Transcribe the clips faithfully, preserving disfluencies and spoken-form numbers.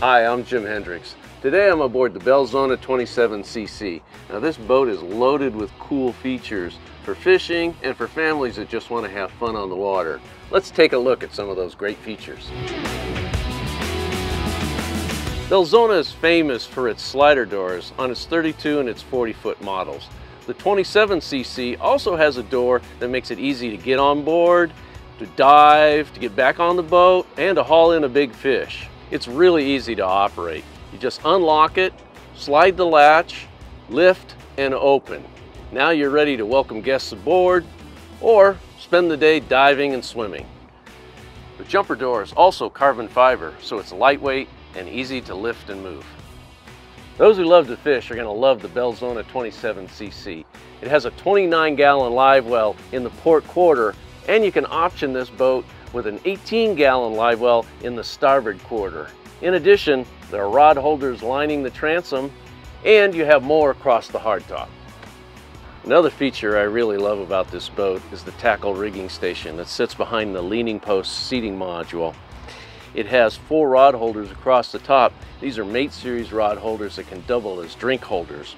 Hi, I'm Jim Hendricks. Today I'm aboard the Belzona twenty-seven C C. Now this boat is loaded with cool features for fishing and for families that just want to have fun on the water. Let's take a look at some of those great features. Belzona is famous for its slider doors on its thirty-two and its forty foot models. The twenty-seven C C also has a door that makes it easy to get on board, to dive, to get back on the boat, and to haul in a big fish. It's really easy to operate. You just unlock it, slide the latch, lift, and open. Now you're ready to welcome guests aboard or spend the day diving and swimming. The jumper door is also carbon fiber, so it's lightweight and easy to lift and move. Those who love to fish are going to love the Belzona twenty-seven C C. It has a twenty-nine gallon live well in the port quarter, and you can option this boat with an eighteen gallon live well in the starboard quarter. In addition, there are rod holders lining the transom, and you have more across the hardtop. Another feature I really love about this boat is the tackle rigging station that sits behind the leaning post seating module. It has four rod holders across the top. These are Mate Series rod holders that can double as drink holders.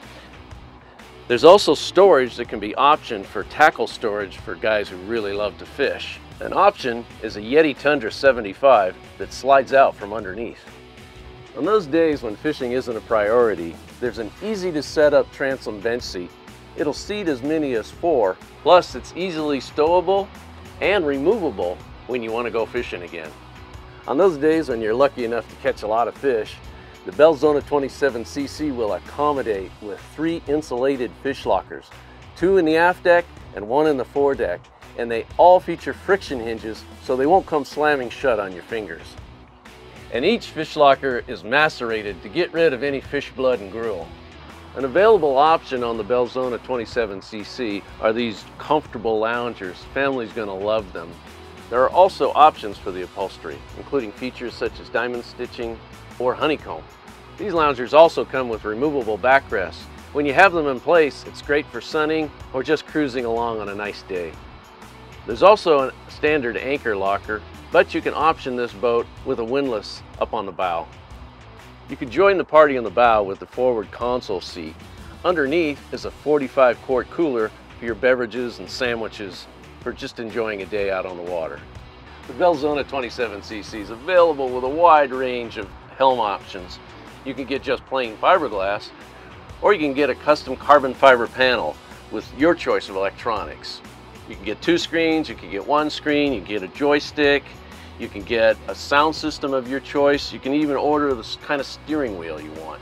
There's also storage that can be optioned for tackle storage for guys who really love to fish. An option is a Yeti Tundra seventy-five that slides out from underneath. On those days when fishing isn't a priority, there's an easy to set up transom bench seat. It'll seat as many as four, plus it's easily stowable and removable when you want to go fishing again. On those days when you're lucky enough to catch a lot of fish, the Belzona twenty-seven C C will accommodate with three insulated fish lockers, two in the aft deck and one in the foredeck. And they all feature friction hinges so they won't come slamming shut on your fingers. And each fish locker is macerated to get rid of any fish blood and gruel. An available option on the Belzona twenty-seven C C are these comfortable loungers. Family's gonna love them. There are also options for the upholstery, including features such as diamond stitching or honeycomb. These loungers also come with removable backrests. When you have them in place, it's great for sunning or just cruising along on a nice day. There's also a standard anchor locker, but you can option this boat with a windlass up on the bow. You can join the party on the bow with the forward console seat. Underneath is a forty-five quart cooler for your beverages and sandwiches for just enjoying a day out on the water. The Belzona twenty-seven C C is available with a wide range of helm options. You can get just plain fiberglass, or you can get a custom carbon fiber panel with your choice of electronics. You can get two screens, you can get one screen, you can get a joystick, you can get a sound system of your choice, you can even order the kind of steering wheel you want.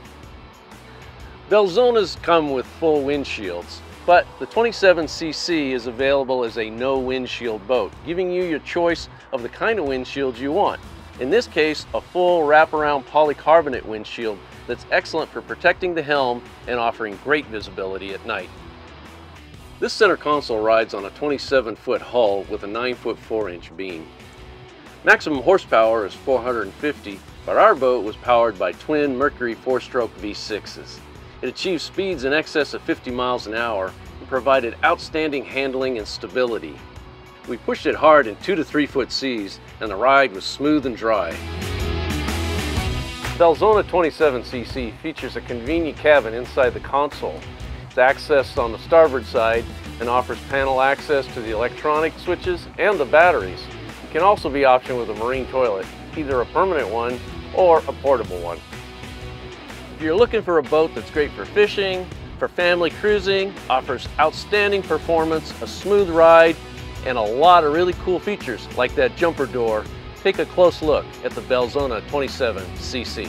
Belzonas come with full windshields, but the twenty-seven C C is available as a no windshield boat, giving you your choice of the kind of windshield you want. In this case, a full wraparound polycarbonate windshield that's excellent for protecting the helm and offering great visibility at night. This center console rides on a twenty-seven foot hull with a nine foot four inch beam. Maximum horsepower is four hundred fifty, but our boat was powered by twin Mercury four stroke V sixes. It achieved speeds in excess of fifty miles an hour and provided outstanding handling and stability. We pushed it hard in two to three foot seas and the ride was smooth and dry. Belzona twenty-seven C C features a convenient cabin inside the console. It's accessed on the starboard side and offers panel access to the electronic switches and the batteries. It can also be optioned with a marine toilet, either a permanent one or a portable one. If you're looking for a boat that's great for fishing, for family cruising, offers outstanding performance, a smooth ride, and a lot of really cool features like that jumper door, take a close look at the Belzona twenty-seven C C.